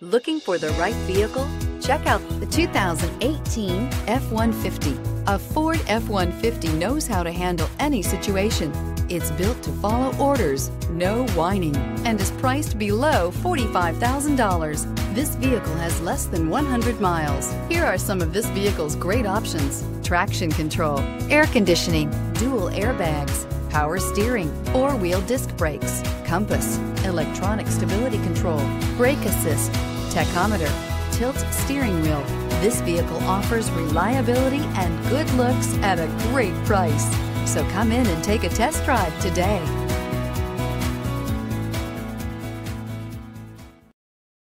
Looking for the right vehicle? Check out the 2018 F-150. A Ford F-150 knows how to handle any situation. It's built to follow orders, no whining, and is priced below $45,000. This vehicle has less than 100 miles. Here are some of this vehicle's great options: traction control, air conditioning, dual airbags, power steering, four-wheel disc brakes, compass, electronic stability control, brake assist, tachometer, tilt steering wheel. This vehicle offers reliability and good looks at a great price. So come in and take a test drive today.